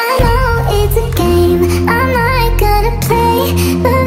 I know it's a game I'm not gonna play, but